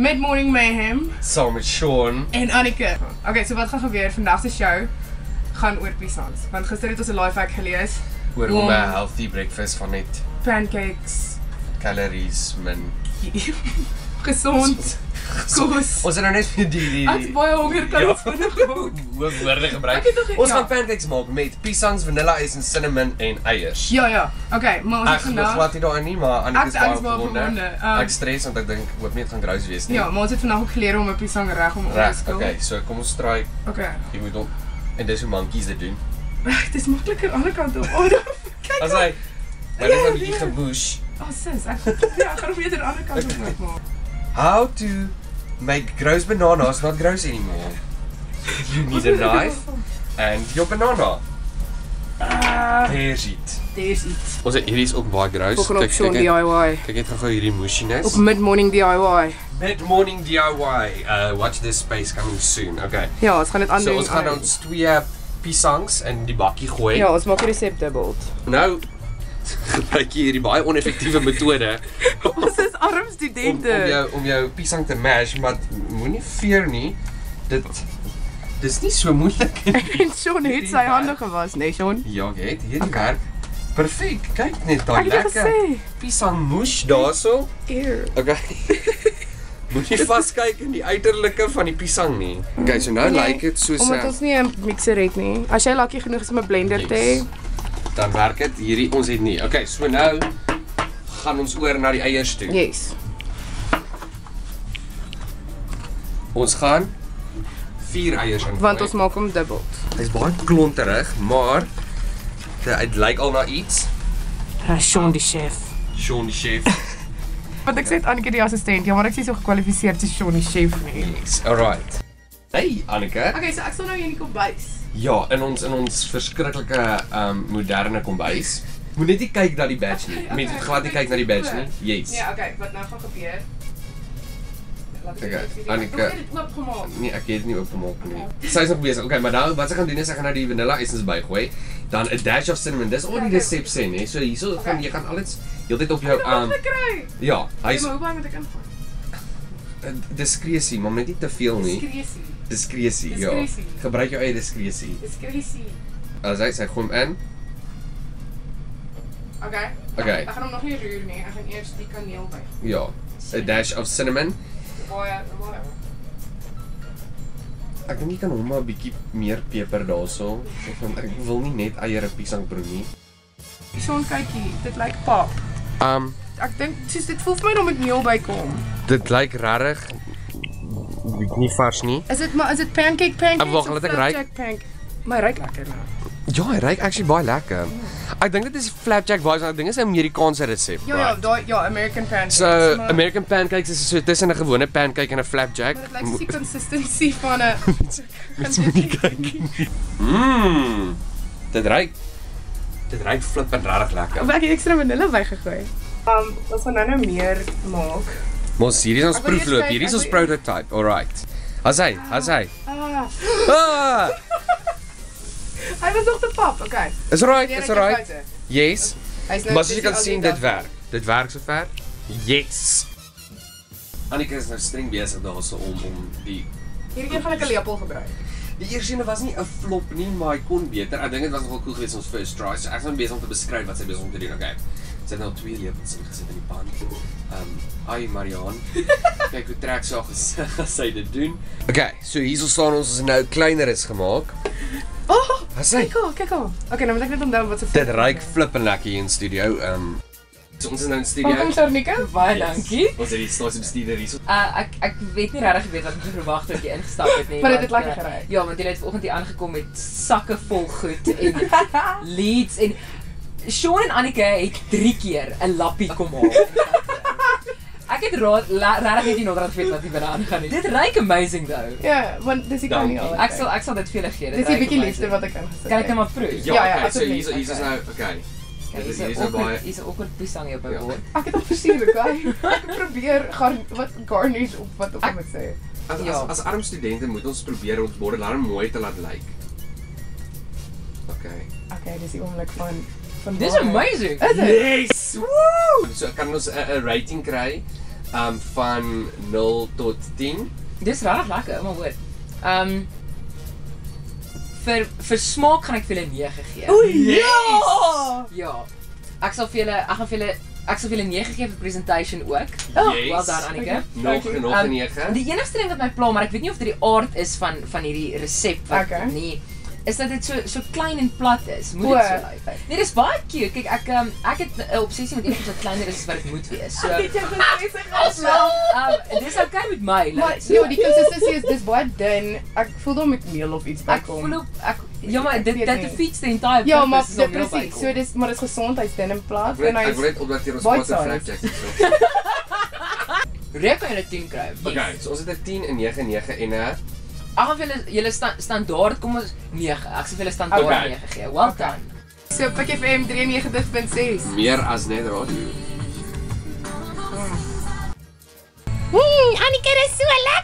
Mid Morning Mayhem. Samen met Sean. En Anika. Oké, so wat gaan gebeur? Vandaag se show gaan oor croissants. Want gister het ons 'n life hack gelees oor om 'n healthy breakfast van net pancakes, calories min. Gezond. Kos. Ons het nou net vir die Ek het baie honger kan ons vinnig maak. Hoe woorde gebruik. Ons gaan pancakes maak met piesangs, vanilla ys en cinnamon en eiers. Ja. Okay, maar ons gaan nou Ek glad nie daarin nie, maar Anika is baie gewonde. Ek stres want ek dink hoop nie dit gaan gross wees nie. Ja, maar ons het vandag ook geleer om 'n piesang reg om te skil. Okay, so kom ons try. Okay. Jy moet op en dis hoe monkeys dit doen. Dit is makliker aan die ander kant op. Oh, kyk. As hy Dit is 'n bietjie geboosh. Oh, sis, ek gaan weer aan die ander kant op maak. How to make gross bananas not gross anymore. You need a knife and your banana. There's it. Ons het hierdie is ook baie gross. Kyk Sean DIY. Kyk net gou hierdie mushiness. Op Mid Morning DIY. Watch this space coming soon. Okay. Ja, ons gaan dit aandoen. So ons gaan ons twee piesangs in die bakkie gooi. Ja, ons maak 'n reseptebord. Nou gebruik jy hierdie baie oneffektiewe metode. Ons is arm studente. Om jou piesang te mash, maar moenie veer nie. Dit is nie so moeilik nie. En Sean het sy hande gewas, né Sean? Ja, het hierdie werk. Perfek. Kyk net daai lekker piesang mush daarso. Okay. Moenie vaskyk in die uiterlike van die piesang nie. Okay, so nou lyk dit soos Omdat ons nie 'n mixer het nie. As jy lucky genoeg is om 'n blender te hê, dan werk dit. Hierdie ons het nie. Okay, so nou gaan ons oor na die eiers toe. Yes. Ons gaan 4 eiers in. Want ons maak hom dubbel. Hy's baie klonterig, maar dit lyk al na iets. Sean die chef. Want ek sê Anika die assistent, ja, maar ek is so gekwalifiseerd as Sean die chef nie. Yes, alright. Hey Anika. Okay, so ek staan nou hier in die kombuis. Ja, in ons verskriklike moderne kombuis. Moet net nie kyk na die badge nie. Mense moet glad nie kyk na die badge nie. Yes. Ja, okay, wat nou gaan gebeur? Okay, Anika. Nee, ek het dit nie oopgemaak nie. Sy is nog besig. Okay, maar nou wat ek gaan doen is ek gaan nou die vanilla essence bygooi, dan 'n dash of cinnamon. Dis al die resep sê, hè. So hierso gaan jy gaan alles heeltyd op jou Ja, hy's Maar hoe baie moet ek invat? Diskresie, maar net nie te veel nie. Diskresie, ja. Gebruik jou eie diskresie. Alsaai, sy gooi hom in. Okay. Ek gaan hom nog nie roer nie. Ek gaan eers die kaneel by. Ja, 'n dash of cinnamon. Baie. Ek dink jy kan hom maar 'n bietjie meer peper daarso. Ek wil nie net eier en piesang proe nie. Sean, kyk hier, dit lyk pap. Ek dink dit voel vir my nog met meel bykom. Dit lyk regtig nie vars nie. Is dit pancake? Wag, laat ek ruik. Maar ruik lekker nou. Ja, hy ruik actually baie lekker. Ek dink dit is flapjack vibes, ek dink dit is 'n Amerikaanse resep. Ja, American pancakes. So, American pancakes is so tussen 'n gewone pancake en 'n flapjack. Dit lyk die consistency van 'n Dit ruik flip en regtig lekker. Ek het ekstra vanille bygegooi. Ons gaan nou meer maak. Mos hierdie is ons proefloop. Hierdie is ons prototype. Alright. As hy. Hy was nog te pap. Okay. Is alright. Yes. Maar as jy kan sien dit werk. Dit werk sover. Yes. Anika is nou streng besig daarso om die Hierdie keer gaan ek 'n lepel gebruik. Die eerste ene was nie 'n flop nie, maar hy kon beter. Ek dink dit was nogal cool geweest ons first try. So ek is nou besig om te beskryf wat sy besig om te doen. Okay. Sy het nou 2 lepels ingesit in die pan. Ai Marian. Kyk hoe trek sy haar gesig as sy dit doen. Okay, so hierso staan ons nou kleiner is gemaak. Oh, kyk al. Okay, nou moet ek net onthou wat se Dit ruik flippend lekker hier in studio. Ons is nou in studio. Welkom Anika. Baie dankie. Ons het die staatsbestuurder hier. Ek weet nie regtig wat ek verwag het toe jy ingestap het nie. Maar dit het lekker gery. Ja, want jy het vanoggend hier aangekom met sakke vol goed en leads en Sean en Anika het 3 keer 'n lappie kom haal. Ek het regtig net nie nog reg weet wat die binne aangaan nie. Dit ruik amazing though. Ja, want dis ek kan nie al. Ek sal dit vir julle gee. Dis 'n bietjie liefde wat ek ingesit het. Kan ek nou maar proe? Ja, so hier is nou, okay. Is ook 'n piesang op bord. Ek het al versier, okay. Ek probeer gaan wat garnish op wat op moet sê. As arm studente moet ons probeer ons bord daarom mooi te laat lyk. Okay, dis die oomblik van Dis amazing. Yes. Woo! So kan ons 'n rating kry. van 0 tot 10. Dis regtig lekker, maar hoor. Vir smaak gaan ek vir julle 9 gee. O ja. Ja. Ek sal vir julle 9 gee vir presentation ook. Oh, yes. Wel daar Anika. Okay. Nog 9. Die enigste ding wat my pla, maar ek weet nie of dit die aard is van hierdie resep wat okay. nie is dat dit so klein en plat is. Moet dit so lyk. Nee, dis baie cute. Kyk, ek het 'n obsessie met iets wat kleiner is as wat dit moet wees. So dit is besig as wel. Dis okay met my. Maar ja, die consistency is dis baie dun. Ek voel dan met meel of iets bykom. Ek voel ek ja, maar dit defeats the entire purpose. Ja, maar dit presies. So dis maar dis gesondheid dun en plat en hy is. Ek wil net opdat jy ons pot flapjacks so. Reken jy 'n 10 kry? Okay, so ons het 'n 10 en 9 en 9 en 'n Ag, julle standaard kom ons 9. Ek sê vir julle standaard okay. 9 gee. Well okay. done. So PUKfm 93.6. Meer as net radio. Anika is so lekker.